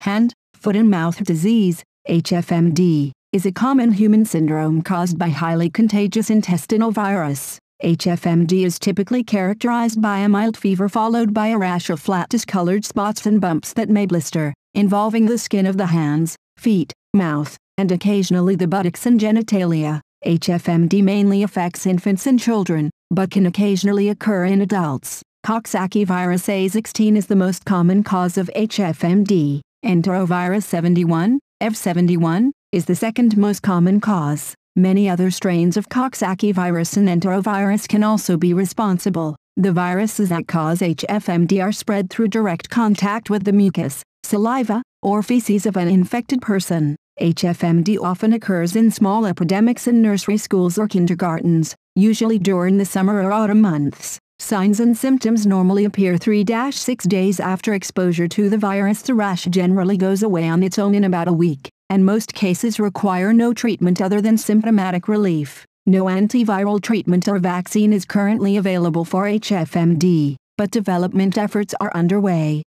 hand, foot and mouth disease, HFMD, is a common human syndrome caused by highly contagious intestinal virus. HFMD is typically characterized by a mild fever followed by a rash of flat discolored spots and bumps that may blister, involving the skin of the hands, feet, mouth, and occasionally the buttocks and genitalia. HFMD mainly affects infants and children, but can occasionally occur in adults. Coxsackievirus A16 is the most common cause of HFMD. Enterovirus 71, F71, is the second most common cause. Many other strains of Coxsackievirus and enterovirus can also be responsible. The viruses that cause HFMD are spread through direct contact with the mucus, saliva, or feces of an infected person. HFMD often occurs in small epidemics in nursery schools or kindergartens, usually during the summer or autumn months. Signs and symptoms normally appear 3-6 days after exposure to the virus. The rash generally goes away on its own in about a week, and most cases require no treatment other than symptomatic relief. No antiviral treatment or vaccine is currently available for HFMD, but development efforts are underway.